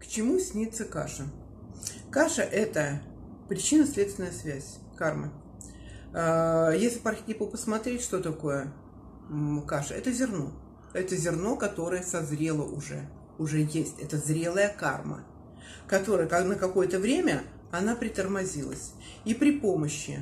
К чему снится каша? Каша – это причинно-следственная связь, карма. Если по архетипу посмотреть, что такое каша? Это зерно. Это зерно, которое созрело уже есть. Это зрелая карма, которая на какое-то время она притормозилась. И при помощи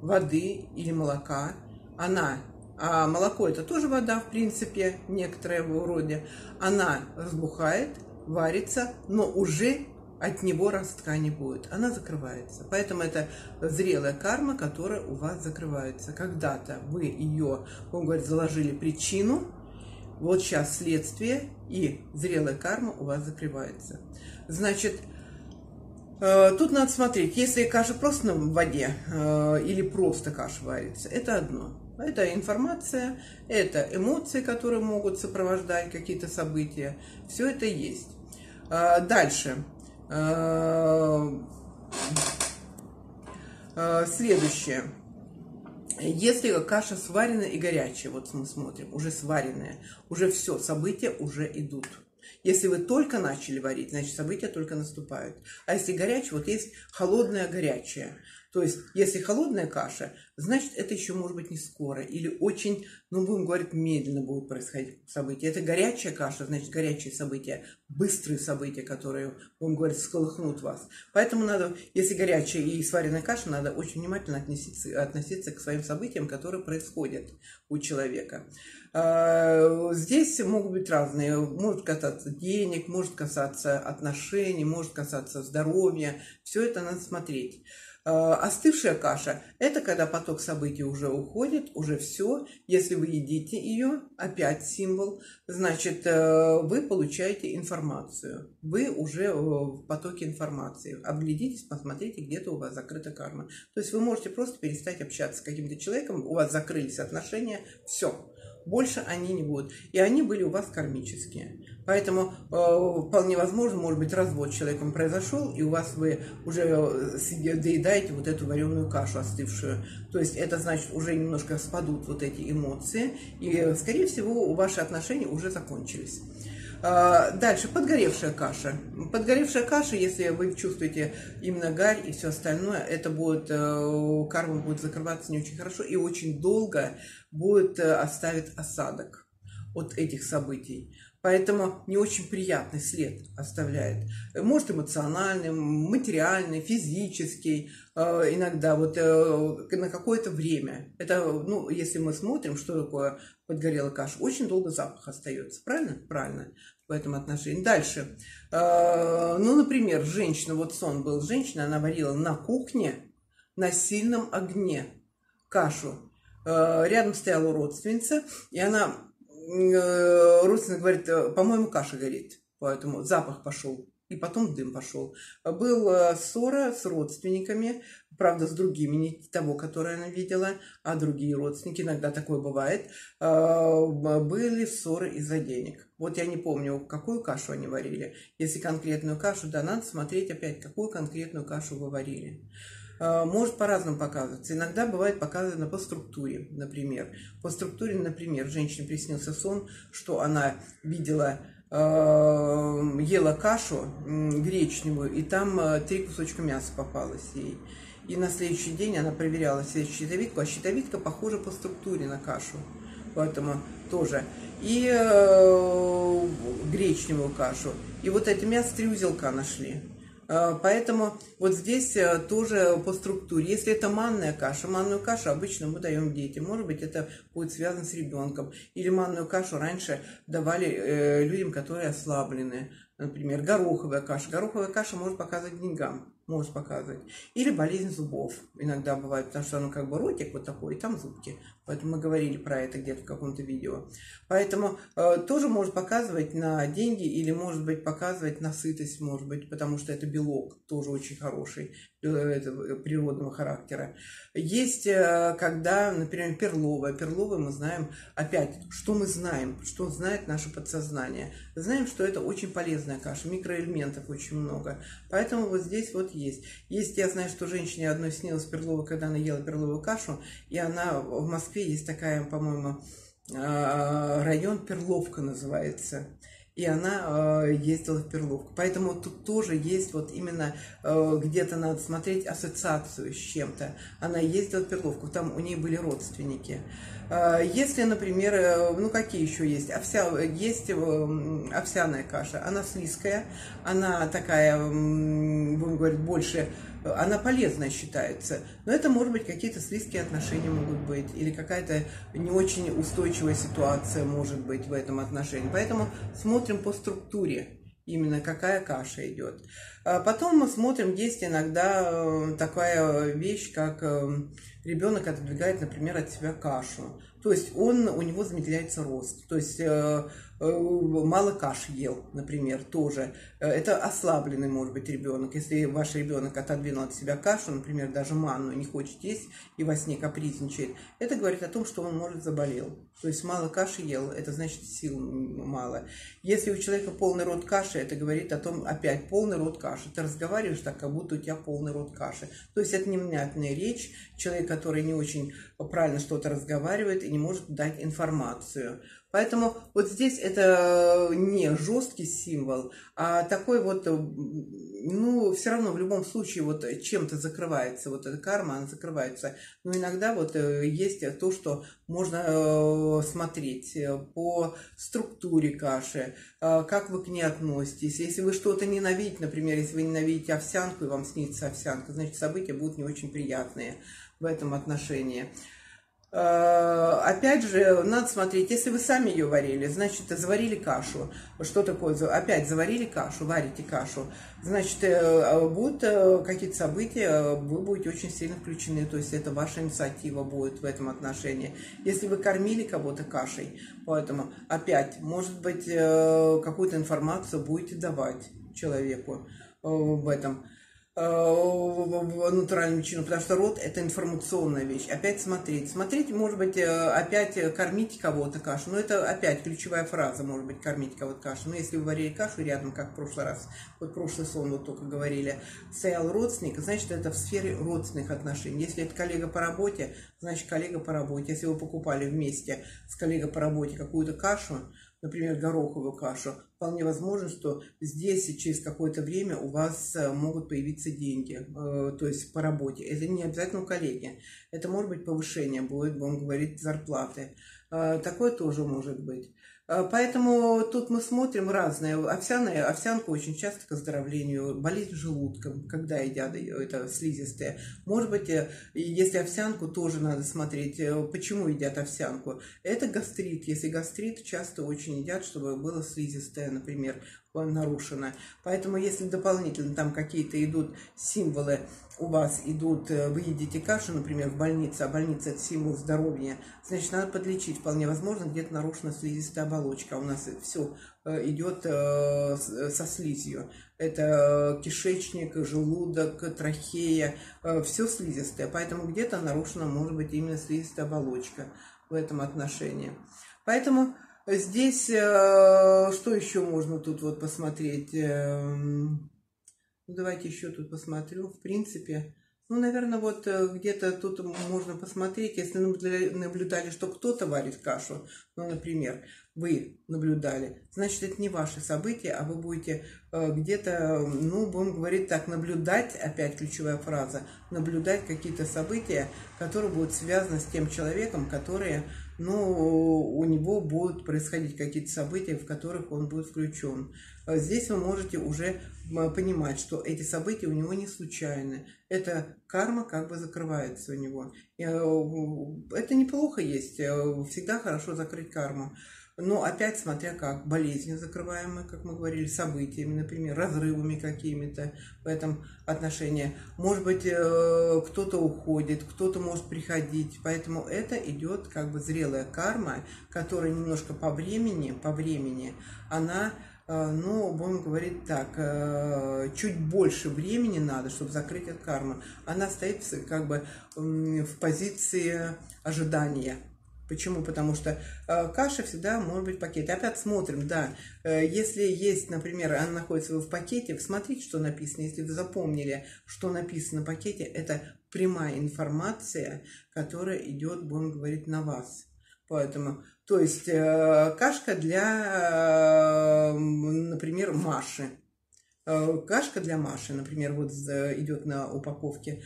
воды или молока она... А молоко – это тоже вода, в принципе, некоторое в роде. Она разбухает, варится, но уже от него ростка не будет. Она закрывается. Поэтому это зрелая карма, которая у вас закрывается. Когда-то вы ее, он говорит, заложили причину, вот сейчас следствие, и зрелая карма у вас закрывается. Значит, тут надо смотреть, если каша просто в воде или просто каша варится, это одно. Это информация, это эмоции, которые могут сопровождать какие-то события. Все это есть. Дальше. Следующее. Если каша сварена и горячая, вот мы смотрим, уже сваренная, уже все, события уже идут. Если вы только начали варить, значит, события только наступают. А если горячая, вот есть холодная, горячая. То есть, если холодная каша, значит, это еще может быть не скоро. Или очень, ну, будем говорить, медленно будут происходить события. Это горячая каша, значит, горячие события, быстрые события, которые, будем говорить, всколыхнут вас. Поэтому надо, если горячая и сваренная каша, надо очень внимательно относиться к своим событиям, которые происходят у человека. Здесь могут быть разные. Может касаться денег, может касаться отношений, может касаться здоровья. Все это надо смотреть. Остывшая каша – это когда поток событий уже уходит, уже все. Если вы едите ее, опять символ, значит, вы получаете информацию. Вы уже в потоке информации. Обглядитесь, посмотрите, где-то у вас закрыта карма. То есть вы можете просто перестать общаться с каким-то человеком, у вас закрылись отношения, все. Больше они не будут. И они были у вас кармические. Поэтому вполне возможно, может быть, развод с человеком произошел, и у вас вы уже доедаете вот эту вареную кашу остывшую. То есть это значит, уже немножко спадут вот эти эмоции, и, скорее всего, ваши отношения уже закончились. Дальше, подгоревшая каша. Подгоревшая каша, если вы чувствуете именно гарь и все остальное, это будет, карма будет закрываться не очень хорошо и очень долго будет оставить осадок от этих событий. Поэтому не очень приятный след оставляет. Может эмоциональный, материальный, физический, иногда вот на какое-то время. Это, ну, если мы смотрим, что такое подгорелая каша, очень долго запах остается. Правильно? Правильно. В этом отношении. Дальше. Ну, например, женщина, вот сон был женщина, она варила на кухне на сильном огне кашу. Рядом стояла родственница, и она... Родственник говорит, по-моему, каша горит, поэтому запах пошел, и потом дым пошел. Была ссора с родственниками, правда, с другими, не того, которое она видела, а другие родственники, иногда такое бывает. Были ссоры из-за денег. Вот я не помню, какую кашу они варили. Если конкретную кашу, да, надо смотреть опять, какую конкретную кашу вы варили. Может по-разному показываться. Иногда бывает показано по структуре, например. По структуре, например, женщине приснился сон, что она видела, ела кашу гречневую, и там 3 кусочка мяса попалось ей. И на следующий день она проверяла щитовидку, а щитовидка похожа по структуре на кашу. Поэтому тоже. И гречневую кашу. И вот это мясо 3 узелка нашли. Поэтому вот здесь тоже по структуре. Если это манная каша, манную кашу обычно мы даем детям. Может быть, это будет связано с ребенком. Или манную кашу раньше давали людям, которые ослаблены. Например, гороховая каша. Гороховая каша может показывать деньгам. Может показывать. Или болезнь зубов. Иногда бывает, потому что оно как бы ротик вот такой, и там зубки. Поэтому мы говорили про это где-то в каком-то видео. Поэтому тоже может показывать на деньги или, может быть, показывать на сытость, может быть, потому что это белок тоже очень хороший, природного характера. Есть, когда, например, перловая. Перловая мы знаем опять, что мы знаем, что знает наше подсознание. Знаем, что это очень полезная каша, микроэлементов очень много. Поэтому вот здесь вот есть. Есть, я знаю, что женщине одной снилась перловая, когда она ела перловую кашу, и она в Москве есть такая, по-моему, район Перловка называется. и она ездила в Перловку. Поэтому тут тоже есть вот именно где-то надо смотреть ассоциацию с чем-то. Она ездила в Перловку, там у нее были родственники. Если, например, ну какие еще есть? Есть овсяная каша, она слизкая, она такая, будем говорить, больше... Она полезная считается, но это, может быть, какие-то слизкие отношения могут быть, или какая-то не очень устойчивая ситуация может быть в этом отношении. Поэтому смотрим по структуре, именно какая каша идет. Потом мы смотрим, есть иногда такая вещь, как ребенок отодвигает, например, от себя кашу. То есть у него замедляется рост, то есть мало каш ел, например, тоже. Это ослабленный, может быть, ребенок. Если ваш ребенок отодвинул от себя кашу, например, даже манную, не хочет есть и во сне капризничает, это говорит о том, что он, может, заболел. То есть мало каши ел, это значит сил мало. Если у человека полный рот каши, это говорит о том, опять полный рот каши. Ты разговариваешь так, как будто у тебя полный рот каши. То есть это невнятная речь, человек, который не очень правильно что-то разговаривает и не может дать информацию. Поэтому вот здесь это не жесткий символ, а такой вот, ну, все равно в любом случае вот чем-то закрывается, вот эта карма, она закрывается. Но иногда вот есть то, что можно смотреть по структуре каши, как вы к ней относитесь. Если вы что-то ненавидите, например, если вы ненавидите овсянку и вам снится овсянка, значит, события будут не очень приятные в этом отношении. Опять же, надо смотреть, если вы сами ее варили, значит, заварили кашу. Что такое? Опять заварили кашу, варите кашу. Значит, будут какие-то события, вы будете очень сильно включены. То есть это ваша инициатива будет в этом отношении. Если вы кормили кого-то кашей, поэтому опять, может быть, какую-то информацию будете давать человеку в этом натуральную причину, потому что род — это информационная вещь. Опять смотреть, может быть, опять кормить кого-то кашу, но это опять ключевая фраза, может быть, кормить кого-то кашу. Но если вы варили кашу рядом, как в прошлый раз, вот прошлый сон вот только говорили, стоял родственник, значит, это в сфере родственных отношений. Если это коллега по работе, значит, коллега по работе. Если вы покупали вместе с коллегой по работе какую-то кашу, например, гороховую кашу, вполне возможно, что здесь и через какое-то время у вас могут появиться деньги, то есть по работе. Это не обязательно у коллеги. Это может быть повышение, будет, будем говорить, зарплаты. Такое тоже может быть. Поэтому тут мы смотрим разное. Овсянка очень часто к оздоровлению, болезнь желудка, когда едят это слизистые. Может быть, если овсянку, тоже надо смотреть, почему едят овсянку. Это гастрит. Если гастрит, часто очень едят, чтобы было слизистое, например, нарушено. Поэтому если дополнительно там какие-то идут символы, у вас идут, вы едите кашу, например, в больнице, а больница — это символ здоровья, значит, надо подлечить. Вполне возможно, где-то нарушена слизистая оболочка. У нас все идет со слизью. Это кишечник, желудок, трахея, все слизистое. Поэтому где-то нарушена, может быть, именно слизистая оболочка в этом отношении. Поэтому здесь что еще можно тут вот посмотреть? Давайте еще тут посмотрю. В принципе, ну, наверное, вот где-то тут можно посмотреть, если наблюдали, что кто-то варит кашу, ну, например, вы наблюдали, значит, это не ваши события, а вы будете где-то, ну, будем говорить так, наблюдать, опять ключевая фраза, наблюдать какие-то события, которые будут связаны с тем человеком, которые... Ну, у него будут происходить какие-то события, в которых он будет включен. Здесь вы можете уже понимать, что эти события у него не случайны. Это карма как бы закрывается у него. Это неплохо есть. Всегда хорошо закрыть карму. Но опять смотря как. Болезни закрываемые, как мы говорили, событиями, например, разрывами какими-то в этом отношении. Может быть, кто-то уходит, кто-то может приходить. Поэтому это идет как бы зрелая карма, которая немножко по времени, она... Ну, будем говорить так, чуть больше времени надо, чтобы закрыть эту карму. Она стоит как бы в позиции ожидания. Почему? Потому что каша всегда может быть в пакете. Опять смотрим, да, если есть, например, она находится в пакете, смотрите, что написано. Если вы запомнили, что написано в пакете, это прямая информация, которая идет, будем говорить, на вас. Поэтому, то есть кашка для, например, Маши. Кашка для Маши, например, вот идет на упаковке.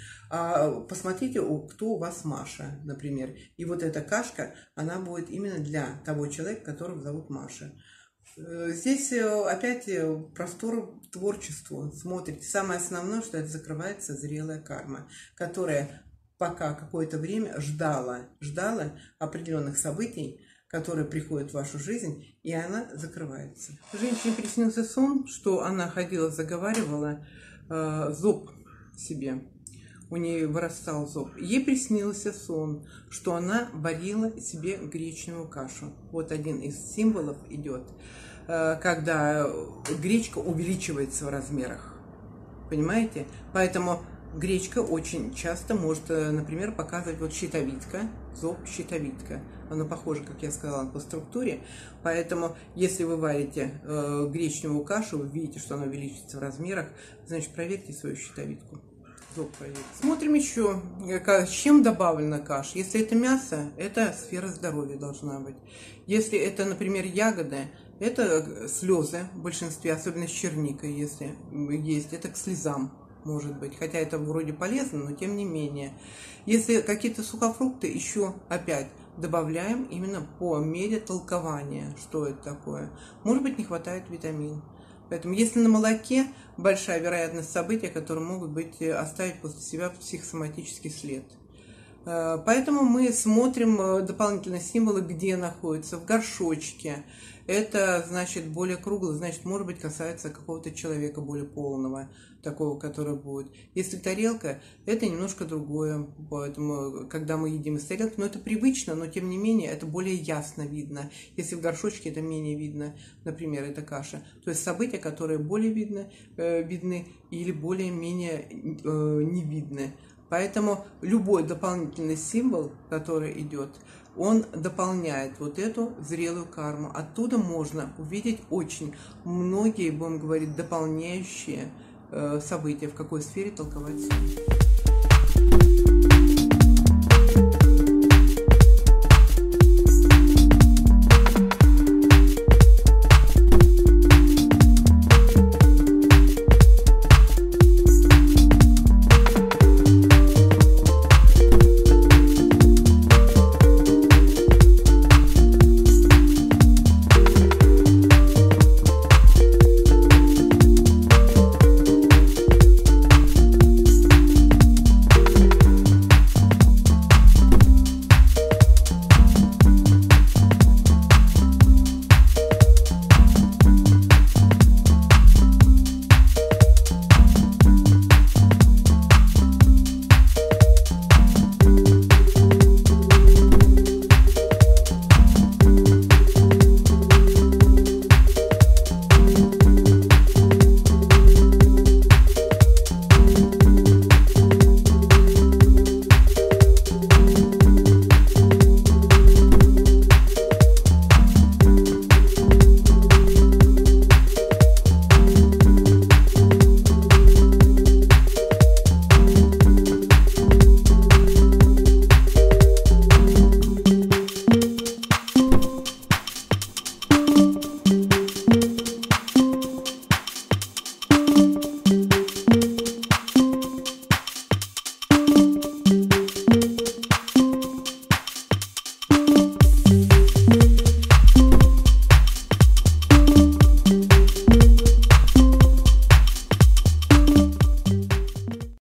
Посмотрите, кто у вас Маша, например. И вот эта кашка, она будет именно для того человека, которого зовут Маша. Здесь опять простор творчеству. Смотрите, самое основное, что это закрывается зрелая карма, которая пока какое-то время ждала определенных событий, которые приходят в вашу жизнь, и она закрывается. Женщине приснился сон, что она ходила, заговаривала зоб себе. У нее вырастал зоб. Ей приснился сон, что она варила себе гречневую кашу. Вот один из символов идет, когда гречка увеличивается в размерах. Понимаете? Поэтому гречка очень часто может, например, показывать вот щитовидка, зоб щитовидка. Оно похоже, как я сказала, по структуре. Поэтому, если вы варите гречневую кашу, вы видите, что она увеличится в размерах, значит, проверьте свою щитовидку. Зоб проверьте. Смотрим еще, с чем добавлена каша. Если это мясо, это сфера здоровья должна быть. Если это, например, ягоды, это слезы в большинстве, особенно с черникой, если есть, это к слезам. Может быть, хотя это вроде полезно, но тем не менее. Если какие-то сухофрукты, еще опять добавляем именно по мере толкования, что это такое. Может быть, не хватает витамин. Поэтому, если на молоке, большая вероятность событий, которые могут быть, оставить после себя психосоматический след. Поэтому мы смотрим дополнительные символы, где находятся. В горшочке. Это, значит, более круглый, значит, может быть, касается какого-то человека более полного, такого, который будет. Если тарелка, это немножко другое, поэтому, когда мы едим из тарелки, но это привычно, но, тем не менее, это более ясно видно. Если в горшочке, это менее видно, например, это каша. То есть события, которые более видны или более-менее не видны. Поэтому любой дополнительный символ, который идет, он дополняет вот эту зрелую карму. Оттуда можно увидеть очень многие, будем говорить, дополняющие события, в какой сфере толковать.